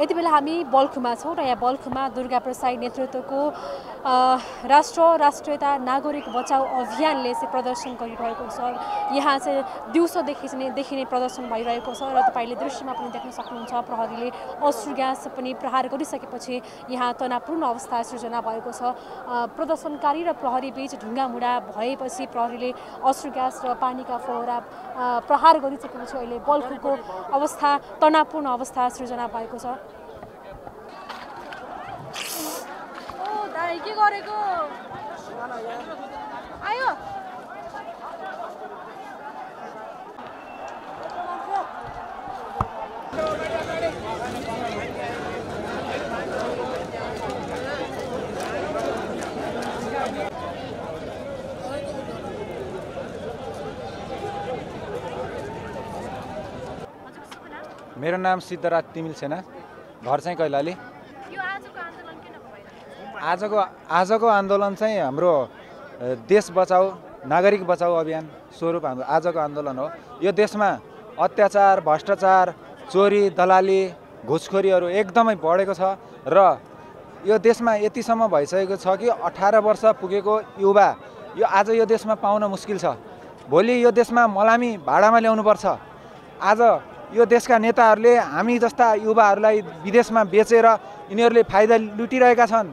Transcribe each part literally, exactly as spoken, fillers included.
यति बेला हामी बल्खुमा छौं र यहाँ बल्खुमा दुर्गा प्रसाई नेतृत्वको राष्ट्र राष्ट्रियता नागरिक बचाउ अभियानले चाहिँ प्रदर्शन गरिरहेको छ। यहाँ चाहिँ दिउँसोदेखि चाहिँ देखिने प्रदर्शन भइरहेको छ र तपाईले दृश्यमा पनि देख्न सक्नुहुन्छ प्रहरीले अश्रु ग्यास पनि प्रहार गरिसकेपछि यहाँ तनावपूर्ण अवस्था सृजना भएको छ। प्रदर्शनकारी र प्रहरी बीच ढुङ्गामुडा भएपछि प्रहरीले अश्रु ग्यास र पानीका फोहरा प्रहार गरिसकेपछि अहिले बल्खुको अवस्था तनावपूर्ण अवस्था सृजना भएको छ। ओ दाइ के गरेको आयो मेरो नाम सिद्धार्थ तिमिल्सेना, घर चाहिँ कैलाली। आजको आजको आन्दोलन चाहिँ हाम्रो देश बचाऊ नागरिक बचाऊ अभियान स्वरूप हाम्रो आजको आन्दोलन हो। यो देशमा अत्याचार, भ्रष्टाचार, चोरी, दलाली, घुसखोरीहरू एकदमै बढेको छ र यो देशमा यतिसम्म भइसकेको छ कि अठार वर्ष पुगेको युवा यो आज यो देशमा पाउन मुस्किल छ। भोलि यो देशमा मलामी भाडामा ल्याउनुपर्छ। आज यो देशका नेताहरूले हामी जस्ता युवाहरूलाई विदेशमा बेचेर यिनीहरूले फाइदा लुटिरहेका छन्।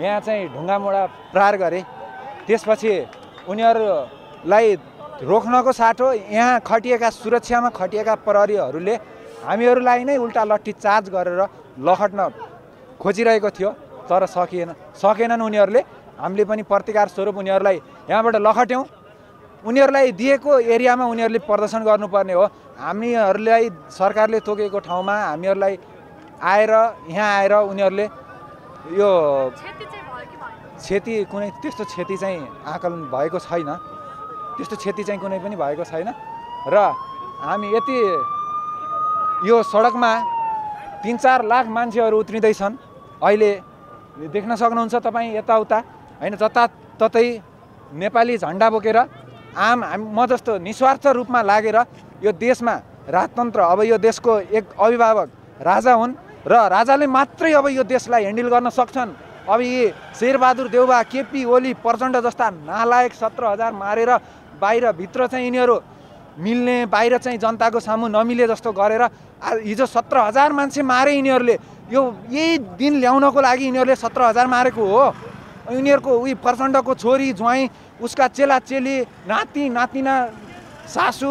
यहाँ चाहिँ ढुङ्गामुडा प्रहार गरे। त्यसपछि उनीहरूलाई रोक्नको साटो यहाँ खटिएका सुरक्षामा खटिएका प्रहरीहरूले हामीहरूलाई नै उल्टा लट्ठी चार्ज गरेर लखट्न खोजिरहेको थियो, तर सकिएन सकेनन् उनीहरूले। हामीले पनि प्रतिकार स्वरूप उनीहरूलाई यहाँबाट लखट्यौँ। उनीहरूलाई दिएको एरियामा उनीहरूले प्रदर्शन गर्नुपर्ने हो। हामीहरूलाई सरकारले तोकेको ठाउँमा हामीहरूलाई आएर यहाँ आएर उनीहरूले यो क्षति कुनै त्यस्तो क्षति चाहिँ आकलन भएको छैन, त्यस्तो क्षति चाहिँ कुनै पनि भएको छैन। र हामी यति यो सडकमा तीन चार लाख मान्छेहरू उत्रिँदैछन्। अहिले देख्न सक्नुहुन्छ तपाईँ यताउता होइन, जताततै नेपाली झन्डा बोकेर आम हामी म जस्तो निस्वार्थ रूपमा लागेर यो देशमा राजतन्त्र अब यो देशको एक अभिभावक राजा हुन् र राजाले मात्रै अब यो देशलाई ह्यान्डल गर्न सक्छन्। अब यी शेरबहादुर देउवा, केपी ओली, प्रचण्ड जस्ता नालायक सत्र हजार मारेर बाहिर भित्र चाहिँ यिनीहरू मिल्ने, बाहिर चाहिँ जनताको सामु नमिले जस्तो गरेर हिजो सत्र हजार मान्छे मारे यिनीहरूले। यो यही दिन ल्याउनको लागि यिनीहरूले सत्र हजार मारेको हो। उनीहरूको उही प्रचण्डको छोरी ज्वाइँ, उसका चेला चेली, नाति नातिना, सासू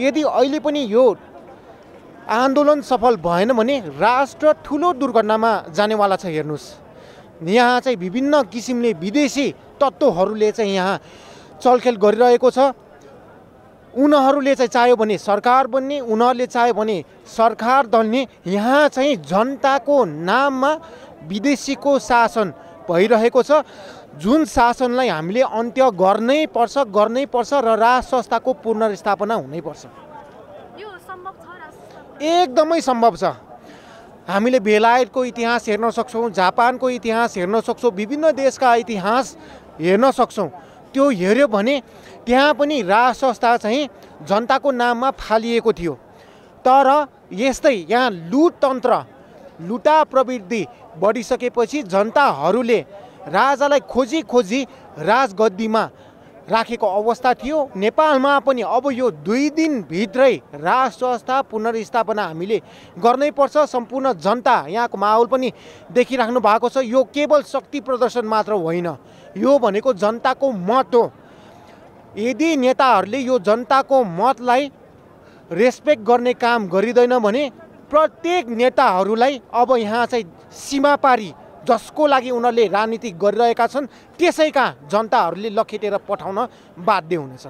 यदि अहिले पनि यो आन्दोलन सफल भएन भने राष्ट्र ठुलो दुर्घटनामा जानेवाला छ। हेर्नुहोस्, यहाँ चाहिँ विभिन्न किसिमले विदेशी तत्त्वहरूले चाहिँ यहाँ चलखेल गरिरहेको छ। उनीहरूले चाहिँ चाह्यो भने सरकार बन्ने, उनीहरूले चाह्यो भने सरकार दल्ने। यहाँ चाहिँ जनताको नाममा विदेशीको शासन भइरहेको छ, जुन शासनलाई हामीले अन्त्य गर्नै पर्छ गर्नै पर्छ र राज संस्थाको पुनर्स्थापना हुनैपर्छ। एकदमै सम्भव छ। हामीले बेलायतको इतिहास हेर्न सक्छौँ, जापानको इतिहास हेर्न सक्छौँ, विभिन्न देशका इतिहास हेर्न सक्छौँ। त्यो हेऱ्यो भने त्यहाँ पनि राज संस्था चाहिँ जनताको नाममा फालिएको थियो। तर यस्तै यहाँ लुटतन्त्र, लुटा प्रवृत्ति बढिसकेपछि जनताहरूले राजालाई खोजी खोजी राजगद्दीमा राखेको अवस्था थियो। नेपालमा पनि अब यो दुई दिन भित्रै राज संस्था पुनर्स्थापना हामीले गर्नै पर्छ। सम्पूर्ण जनता यहाँको माहौल पनि देखिराख्नु भएको छ। यो केवल शक्ति प्रदर्शन मात्र होइन, यो भनेको जनताको मत हो। यदि नेताहरूले यो जनताको मतलाई रेस्पेक्ट गर्ने काम गरिदैन भने प्रत्येक नेताहरूलाई अब यहाँ चाहिँ सीमा पारी जसको लागि उनीहरूले राजनीति गरिरहेका छन् त्यसैका जनताहरूले लखेटेर पठाउन बाध्य हुनेछ।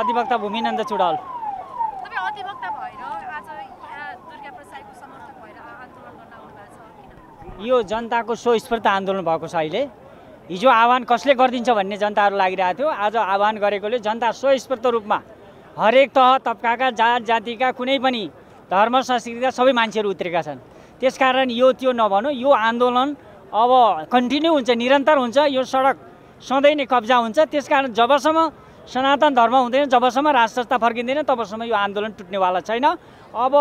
अधिवक्ता भूमिनन्द चुडाल। तपाईं अधिवक्ता भएर आज यहाँ दुर्गा प्रसाईको समर्थक भएर आन्दोलन गर्न आउनुभएको छ। यो जनताको स्वस्फूर्त आन्दोलन भएको छ। अहिले हिजो आह्वान कसले गरिदिन्छ भन्ने जनताहरु लागिरहेको थियो। आज आह्वान गरेकोले जनता स्वस्फूर्त रूपमा हरेक तह तबकाका जात जातिका कुनै पनि धर्म संस्कृतिका सबै मान्छेहरु उत्रेका छन्। त्यसकारण यो त्यो नभनौं, यो आन्दोलन अब कन्टिन्यू हुन्छ, निरन्तर हुन्छ। यो सडक सधैँ नै कब्जा हुन्छ। त्यसकारण जबसम्म सनातन धर्म हुँदैन, जबसम्म राज संस्था फर्किँदैन तबसम्म यो आन्दोलन टुट्नेवाला छैन। अब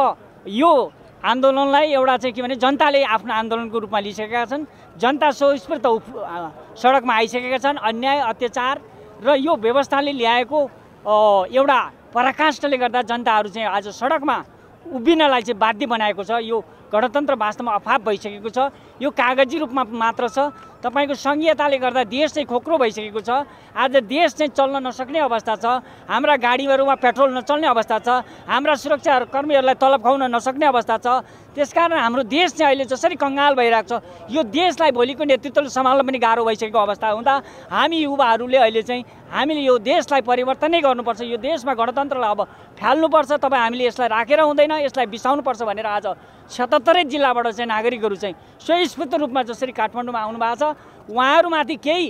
यो आन्दोलनलाई एउटा चाहिँ के भने जनताले आफ्नो आन्दोलनको रूपमा लिइसकेका छन्। जनता स्वस्फूर्त सडकमा आइसकेका छन्। अन्याय अत्याचार र यो व्यवस्थाले ल्याएको एउटा पराकाष्ठले गर्दा जनताहरू चाहिँ आज सडकमा उभिनलाई चाहिँ बाध्य बनाएको छ। यो गणतन्त्र वास्तवमा अफाप भइसकेको छ। यो कागजी रूपमा मात्र छ। तपाईको संघीयताले गर्दा देश चाहिँ खोक्रो भइसकेको छ। आज देश चाहिँ चल्न नसक्ने अवस्था छ। हाम्रा गाडीहरूमा पेट्रोल नचल्ने अवस्था छ। हाम्रा सुरक्षा कर्मीहरूलाई तलब खुवाउन नसक्ने अवस्था छ। त्यसकारण हाम्रो देश चाहिँ अहिले जसरी कंगाल भइरहेको छ, यो देशलाई भोलिको नेतृत्वले सम्हाल्न पनि गाह्रो भइसकेको अवस्था हुँदा हामी युवाहरूले अहिले चाहिँ हामीले यो देशलाई परिवर्तनै गर्नुपर्छ। यो देशमा गणतन्त्रलाई अब फाल्नुपर्छ। तपाईँ हामीले यसलाई राखेर हुँदैन, यसलाई बिसाउनुपर्छ भनेर आज सतहत्तरै जिल्लाबाट चाहिँ नागरिकहरू चाहिँ स्वस्फूर्त रूपमा जसरी काठमाडौँमा आउनुभएको छ, उहाँहरूमाथि केही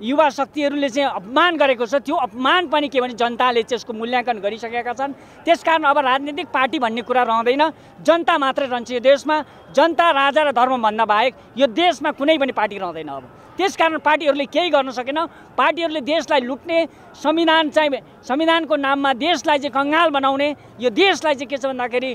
युवा शक्तिहरूले चाहिँ अपमान गरेको छ। त्यो अपमान पनि के भने जनताले त्यसको मूल्याङ्कन गरिसकेका छन्। त्यसकारण अब राजनीतिक पार्टी भन्ने कुरा रहँदैन, जनता मात्रै रहन्छ। यो देशमा जनता, राजा र धर्मभन्दा बाहेक यो देशमा कुनै पनि पार्टी रहँदैन। अब त्यसकारण पार्टीहरूले केही गर्न सकेन। पार्टीहरूले देशलाई लुट्ने, संविधान चाहिँ संविधानको नाममा देशलाई चाहिँ कंगाल बनाउने, यो देशलाई चाहिँ के छ भन्दाखेरि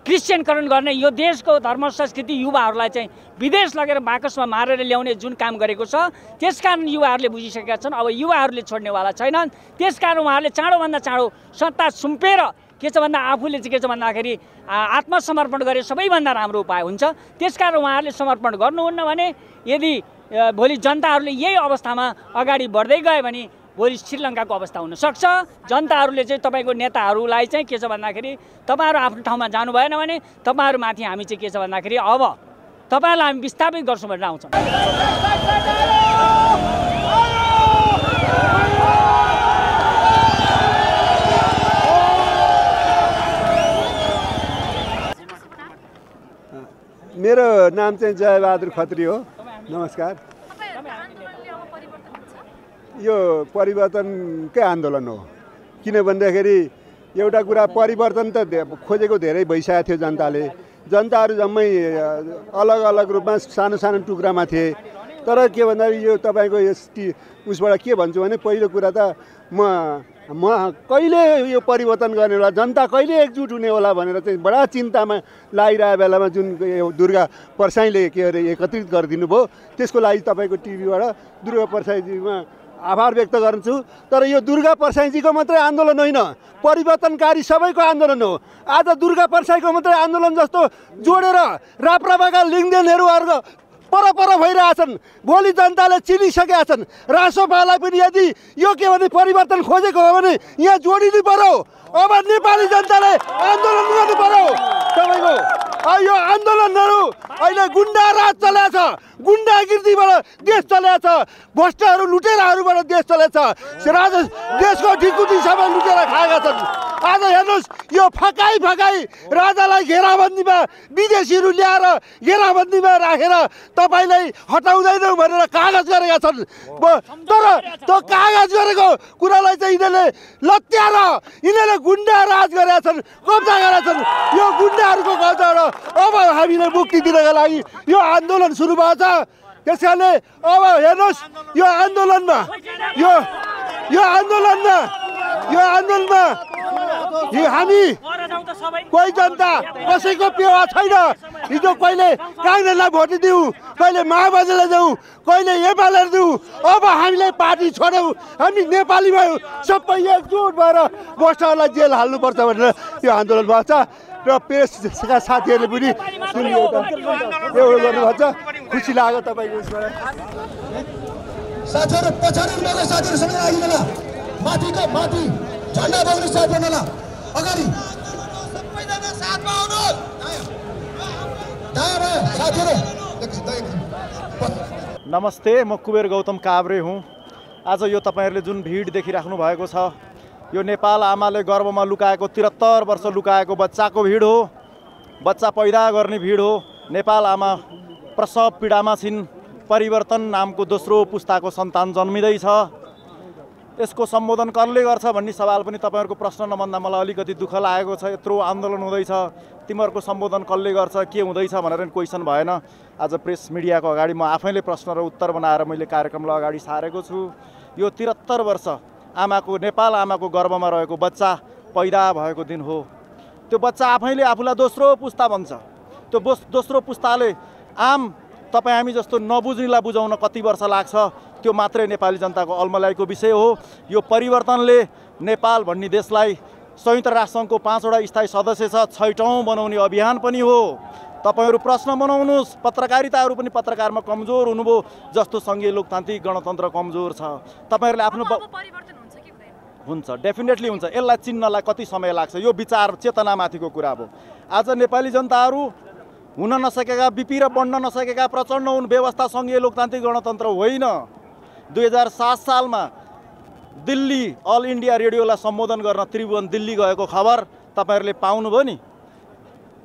क्रिश्चियनकरण गर्ने, यो देशको धर्म संस्कृति युवाहरूलाई चाहिँ विदेश लगेर बाकसमा मारेर ल्याउने जुन काम गरेको छ, त्यसकारण युवाहरूले बुझिसकेका छन्। अब युवाहरूले छोड्नेवाला छैनन्। त्यसकारण उहाँहरूले चाँडोभन्दा चाँडो सत्ता सुम्पेर के छ भन्दा आफूले चाहिँ के छ भन्दाखेरि आत्मसमर्पण गरे सबैभन्दा राम्रो उपाय हुन्छ। त्यसकारण उहाँहरूले समर्पण गर्नुहुन्न भने यदि भोलि जनताहरूले यही अवस्थामा अगाडि बढ्दै गयो भने भोलि श्रीलङ्काको अवस्था हुनसक्छ। जनताहरूले चाहिँ तपाईँको नेताहरूलाई चाहिँ के छ भन्दाखेरि तपाईँहरू आफ्नो ठाउँमा जानु भएन भने तपाईँहरूमाथि हामी चाहिँ के छ भन्दाखेरि अब तपाईँहरूलाई हामी विस्थापित गर्छौँ भनेर आउँछौँ। मेरो नाम चाहिँ जयबहादुर खत्री हो। नमस्कार। यो परिवर्तनकै आन्दोलन हो। किनभन्दाखेरि एउटा कुरा, परिवर्तन त खोजेको धेरै भइसकेको थियो। जनताले जनताहरू जम्मै अलग अलग रूपमा सानो सानो टुक्रामा थिए। तर के भन्दाखेरि यो तपाईँको यस उसबाट के भन्छु भने पहिलो कुरा त म म कहिले यो परिवर्तन गर्ने होला, जनता कहिले एकजुट हुने होला भनेर चाहिँ बडा चिन्तामा लागिरहेको बेलामा जुन दुर्गा प्रसाईले के अरे एकत्रित गरिदिनु भयो, त्यसको लागि तपाईँको टिभीबाट दुर्गा प्रसाईजीमा आभार व्यक्त गर्छु। तर यो दुर्गा प्रसाईजीको मात्रै आन्दोलन होइन, परिवर्तनकारी सबैको आन्दोलन हो। आज दुर्गा प्रसाईको मात्रै आन्दोलन जस्तो जोडेर राप्रपाका लिङ्गदेनहरू अर्को परपर भइरहेछन्। भोलि जनताले चिनिसकेका छन्। रासोपालाई पनि यदि यो के भने परिवर्तन खोजेको हो भने यहाँ जोडिनु पर्यो। अब नेपाली जनताले आन्दोलन गर्नु पर्यो। तपाईँको यो आन्दोलनहरू अहिले गुन्डा राज चलेको छ, गुन्डागिर्दीबाट देश चलेको छ, भ्रष्टहरू लुटेराहरूबाट देश चलेको छ, राज देशको ढिकुटी सबै लुटेर खाएका छन्। आज हेर्नुहोस्, यो फकाई फकाई राजालाई घेराबन्दीमा विदेशीहरू ल्याएर घेराबन्दीमा राखेर तपाईँलाई हटाउँदैनौँ भनेर कागज गरेका छन्। तर त्यो कागज गरेको कुरालाई चाहिँ यिनीहरूले लत्याएर यिनीहरूले गुन्डा राज गरेका छन्, कब्जा गरेका छन्। यो गुन्डाहरूको कब्जाबाट अब हामीले मुक्ति दिनका लागि यो आन्दोलन सुरु भएको छ। त्यस कारणले अब हेर्नुहोस्, यो आन्दोलनमा यो यो आन्दोलन यो आन्दोलनमा हामी कोही जनता कसैको पेवा छैन। हिजो कहिले काङ्ग्रेसलाई भोट दिऊ, कहिले माओवादीलाई दिऊ, कहिले एमालेलाई दिऊ, अब हामीलाई पार्टी छोडौ, हामी नेपाली भयौ, सबै एकजुट भएर भ्रष्टहरूलाई जेल हाल्नुपर्छ भनेर यो आन्दोलन भएको छ। र प्रेसका साथीहरूले पनि सुन्यो त एउटा गर्नुभएको छ, खुसी लाग्यो तपाईको यसबाट। साथीहरु पछाडी हुनेको साथीहरु सँगै आइदिनु होला, माथिको माथि झण्डा बोक्ने साथीहरु होला, अगाडि सबैजना साथमा आउनु। दायाँ साथीहरु नमस्ते, म कुबेर गौतम काभ्रे हुँ। आज यो तपाईहरुले जुन भिड देखिराख्नु भएको छ, यो नेपाल आमाले गर्भमा लुकाएको त्रिहत्तर वर्ष लुकाएको बच्चाको भिड हो, बच्चा पैदा गर्ने भिड हो। नेपाल आमा प्रसव पीडामा छिन्, परिवर्तन नामको दोस्रो पुस्ताको सन्तान जन्मिँदैछ। यसको सम्बोधन कसले गर्छ भन्ने सवाल पनि तपाईहरुको प्रश्न नभन्दा मलाई अलिकति दुःख लागेको छ। यत्रो आन्दोलन हुँदैछ, तिमीहरुको सम्बोधन कसले गर्छ, के हुँदैछ भनेर क्वेसन भएन। आज प्रेस मिडियाको अगाडि म आफैले प्रश्न र उत्तर बनाएर मैले कार्यक्रमलाई अगाडि सारेको छु। यो त्रिहत्तर वर्ष आमाको नेपाल आमाको गर्भमा रहेको बच्चा पैदा भएको दिन हो। त्यो बच्चा आफैले आफूलाई दोस्रो पुस्ता भन्छ। त्यो दोस्रो पुस्ताले आम तपाईं हामी जस्तो नबुझ्नेलाई बुझाउन कति वर्ष लाग्छ, त्यो मात्रै नेपाली जनताको अल्मल्याईको विषय हो। यो परिवर्तनले नेपाल भन्ने देशलाई संयुक्त राष्ट्रसङ्घको पाँचवटा स्थायी सदस्य छ छैटौँ बनाउने अभियान पनि हो। तपाईहरु प्रश्न बनाउनुस्, पत्रकारिताहरु पनि पत्रकारमा कमजोर हुनुभयो, जस्तो संघीय लोकतान्त्रिक गणतन्त्र कमजोर छ। तपाईहरुले आफ्नो हुन्छ, डेफिनेटली हुन्छ। यसलाई चिन्नलाई कति समय लाग्छ, यो विचार चेतनामाथिको कुरा हो। आज नेपाली जनताहरु हुन नसकेका, बिपी र बन्न नसकेका प्रचण्ड हुन्। व्यवस्था संघीय लोकतान्त्रिक गणतन्त्र होइन। दुई हजार सात सालमा दिल्ली अल इन्डिया रेडियोलाई सम्बोधन गर्न त्रिभुवन दिल्ली गएको खबर तपाईहरुले पाउनुभयो नि।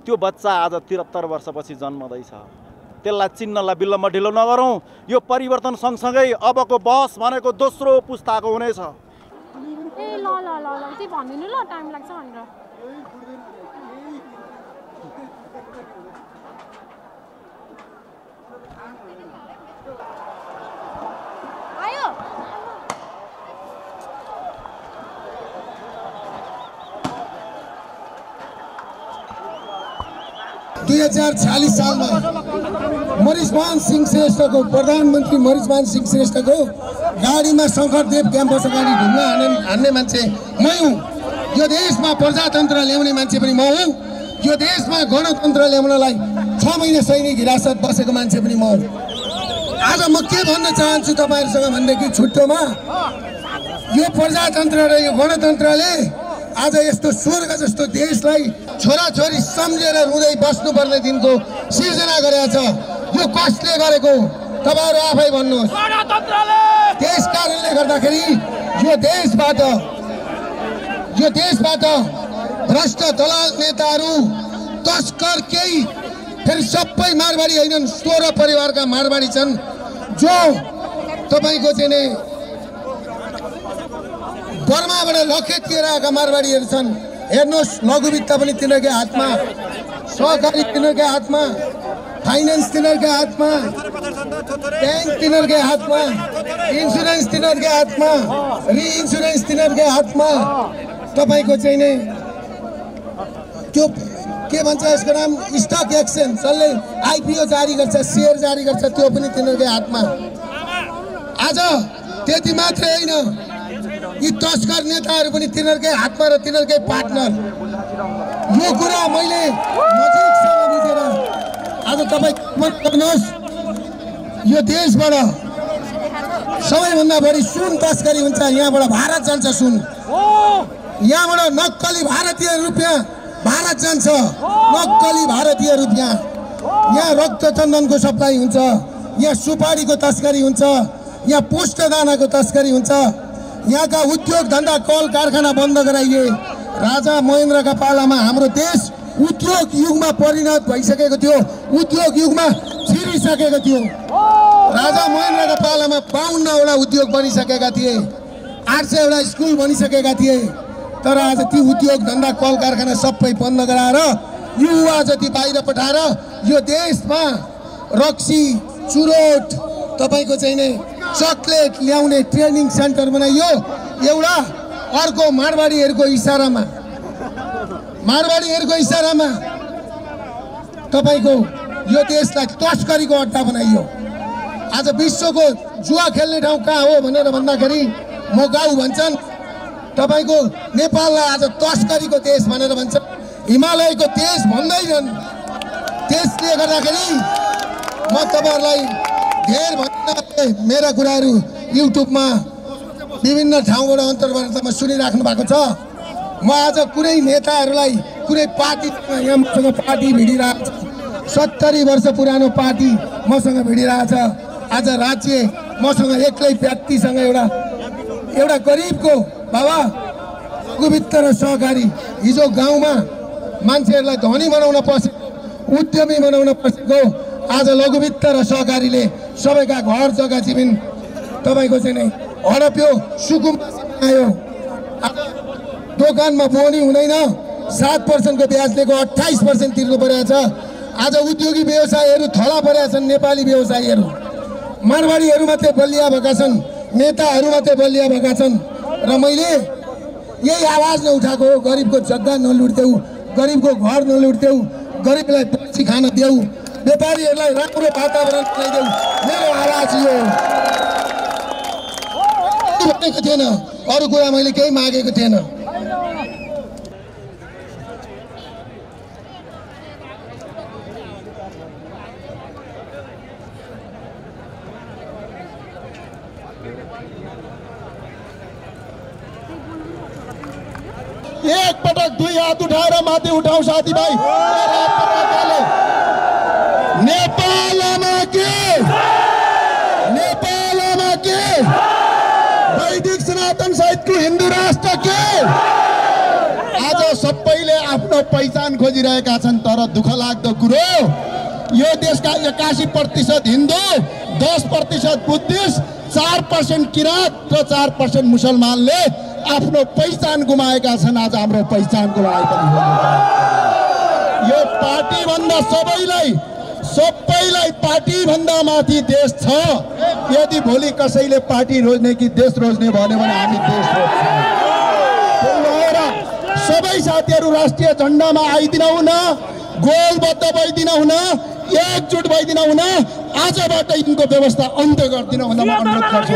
त्यो बच्चा आज त्रिहत्तर वर्षपछि जन्मदैछ। त्यसलाई चिन्नलाई बिल्लमा ढिलो नगरौँ। यो परिवर्तन सँगसँगै अबको बहस भनेको दोस्रो पुस्ताको हुनेछ। ए ल ल ल ल त्यही भन्दिनु ल, टाइम लाग्छ भनेर। दुई हजार छियालीस साल में मरिचमान सिंह श्रेष्ठ को प्रधानमंत्री मरिचमान सिंह श्रेष्ठ को गाड़ी में शंकरदेव कैंपस अगड़ी घूमना हाने हाने मं मैं हूँ। यो देश में प्रजातंत्र ल्याउने मान्छे पनि म हुँ। यो देश में गणतंत्र ल्याउनलाई छ महीने सैनिक हिरासत बसेको मान्छे पनि म हुँ। आज म के भन्न चाहन्छु तपाईहरुसँग भन्दाखेरि छुट्टोमा यो प्रजातंत्र र यो गणतन्त्रले आज यस्तो स्वर्ग जस्तो देशलाई छोराछोरी सम्झेर रुँदै बस्नुपर्ने दिनको सिर्जना गरेको छ। यो कसले गरेको तपाईहरु आफै भन्नुहोस्। त्यस कारणले गर्दाखेरि यो देशबाट यो देशबाट भ्रष्ट दलाल नेताहरू तस्कर केही फेरि सबै मारवाडी हैनन्, सोह्र परिवारका मारवाडी छन्, जो तपाईको चाहिँ नि बर्माबाट लखेटिएर आएका मारवाडीहरू छन्। हेर्नुहोस्, लघुवित्त पनि तिनीहरूकै हातमा, सहकारी तिनीहरूकै हातमा, फाइनेन्स तिनीहरूकै हातमा, ब्याङ्क तिनीहरूकै हातमा, इन्सुरेन्स तिनीहरूकै हातमा, रिइन्सुरेन्स तिनीहरूकै हातमा। तपाईको चाहिँ नि त्यो के भन्छ यसको नाम, स्टक एक्सचेन्ज, जसले आइपिओ जारी गर्छ, सेयर जारी गर्छ, त्यो पनि तिनीहरूकै हातमा। आज त्यति मात्रै होइन, यी तस्कर नेताहरू पनि तिनीहरूकै हातमा र तिनीहरूकै पार्टनर। यो कुरा मैले नजिकसँग बुझेर आज तपाईँ मन गर्नुहोस्, यो देशबाट सबैभन्दा बढी सुन तस्करी हुन्छ। यहाँबाट भारत जान्छ सुन, यहाँबाट नक्कली भारतीय रुपियाँ भारत जान्छ, नक्कली भारतीय रुपियाँ। यहाँ रक्तचन्दनको सप्लाई हुन्छ, यहाँ सुपारीको तस्करी हुन्छ, यहाँ पुष्टदानाको तस्करी हुन्छ। यहाँका उद्योग धन्दा कल कारखाना बन्द गराइए। राजा महेन्द्रका पालामा हाम्रो देश उद्योग युगमा परिणत भइसकेको थियो, उद्योग युगमा छिरिसकेको थियो। राजा महेन्द्रका पालामा बाउन्नवटा उद्योग बनिसकेका थिए, आठ सयवटा स्कुल बनिसकेका थिए। तर आज ती उद्योग धन्दा कल कारखाना सबै बन्द गराएर युवा जति बाहिर पठाएर यो देशमा रक्सी, चुरोट, तपाईँको चाहिँ नि चक्लेट ल्याउने ट्रेनिङ सेन्टर बनाइयो। एउटा अर्को मारवाडीहरुको इशारामा मारवाडीहरुको इशारामा तपाईको यो देशलाई तस्करीको अड्डा बनाइयो। आज विश्वको जुवा खेल्ने ठाउँ कहाँ हो भनेर भन्दाखेरि म गाउँ भन्छन्, तपाईको नेपाललाई आज तस्करीको देश भनेर भन्छन्, हिमालयको देश भन्दैनन्। त्यसले गर्दाखेरि म तपाईहरुलाई धेर भन्दा मेरा कुराहरु युट्युबमा विभिन्न ठाउँबाट अन्तर्वार्तामा सुनिराख्नु भएको छ। म आज कुनै नेताहरुलाई कुनै पार्टी यहाँसँग पार्टी भिडिरहेको छ, सत्तरी वर्ष पुरानो पार्टी मसँग भिडिरहेको छ। आज राज्य मसँग एक्लै व्यक्तिसँग एउटा एउटा गरिबको बाबा कुबित्त र सहकारी हिजो गाउँमा मान्छेहरुलाई धनी बनाउन पसेको, उद्यमी बनाउन पसेको आज लघुवित्त र सहकारीले सबैका घर जग्गा जमिन तपाईको चाहिँ नि हडप्यो, सुकुम्बा आयो। दोकानमा बोनी हुँदैन, सात पर्सेन्टको ब्याज लिएको अट्ठाइस पर्सेन्ट तिर्नु परेको छ। आज उद्योगी व्यवसायीहरू थला परेका छन्, नेपाली व्यवसायीहरू मारवाडीहरू मात्रै बलिया भएका छन्, नेताहरू मात्रै बलिया भएका छन्। र मैले यही आवाज नउठाएको हो, गरिबको जग्गा नलुट्देऊ, गरिबको घर नलुट्देऊ, गरिबलाई पछि खान देऊ, व्यापारीहरूलाई राम्रो वातावरण बनाइदेऊ, मेरो आवाज यो भनेको थिएन। अरू कुरा मैले केही मागेको थिएन। एक पटक दुई हात उठाएर माथि उठाऊ साथी भाई। नेपालमा के नेपालमा के वैदिक सनातन सहितको हिन्दू राष्ट्र के आज सबैले आफ्नो पहिचान खोजिरहेका छन्। तर दुःख लाग्दो कुरो यो देशका एकासी प्रतिशत हिन्दू, दस प्रतिशत बुद्धिस्ट, चार पर्सेंट किराँत र चार पर्सेंट मुसलमानले आफ्नो पहिचान गुमाएका छन्। आज हाम्रो पहिचान गुमाएको पनि हो। यो पार्टी भन्दा सबैलाई सबैलाई पार्टी भन्दा माथि देश छ। यदि भोलि कसैले पार्टी रोज्ने कि देश रोज्ने भन्यो भने हामी देश रोज्छौं। सबै साथीहरू राष्ट्रिय झण्डामा आइदिनुहुन, गोलबद्ध भइदिनुहुन, एकजुट भइदिनुहुन, आजबाट यिनको व्यवस्था अन्त गरिदिनु भनेर म अनुरोध गर्छु।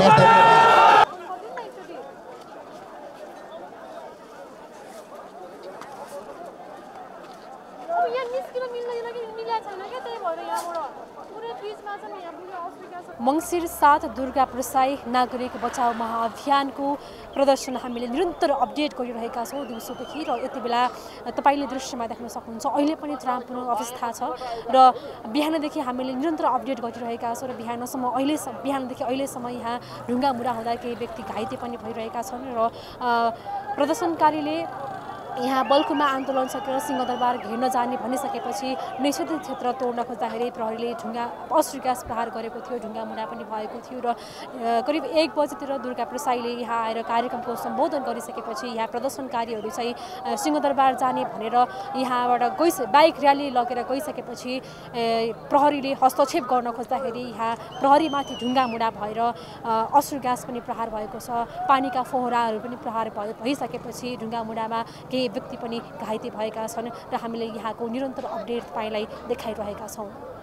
मंसिर सात दुर्गा प्रसाई नागरिक बचाओ महाअभियानको प्रदर्शन हामीले निरन्तर अपडेट गरिरहेका छौँ दिउँसोदेखि। र यति बेला तपाईँले दृश्यमा देख्न सक्नुहुन्छ अहिले पनि त्रासपूर्ण अवस्था छ र बिहानदेखि हामीले निरन्तर अपडेट गरिरहेका छौँ। र बिहानसम्म अहिले बिहानदेखि अहिलेसम्म यहाँ ढुङ्गा मुरा हुँदा केही व्यक्ति घाइते पनि भइरहेका छन्। र प्रदर्शनकारीले यहाँ बल्खुमा आन्दोलन सकेर सिंहदरबार घेर्न जाने भनिसकेपछि निषेधित क्षेत्र तोड्न खोज्दाखेरि प्रहरीले ढुङ्गा अस्त्र ग्यास प्रहार गरेको थियो, ढुङ्गा मुरा पनि भएको थियो। र करिब एक बजेतिर दुर्गा प्रसाईले यहाँ आएर कार्यक्रमको सम्बोधन गरिसकेपछि यहाँ प्रदर्शनकारीहरू चाहिँ सिंहदरबार जाने भनेर यहाँबाट गइ बाइक र्याली लगेर गइसकेपछि प्रहरीले हस्तक्षेप गर्न खोज्दाखेरि यहाँ प्रहरीमाथि ढुङ्गा मुरा भएर अस्त्र ग्यास पनि प्रहार भएको छ, पानीका फोहराहरू पनि प्रहार भइसकेपछि ढुङ्गा मुरामा केही व्यक्ति पनि घाइते भएका छन्। र हामीले यहाँको निरन्तर अपडेट तपाईँलाई देखाइरहेका छौँ।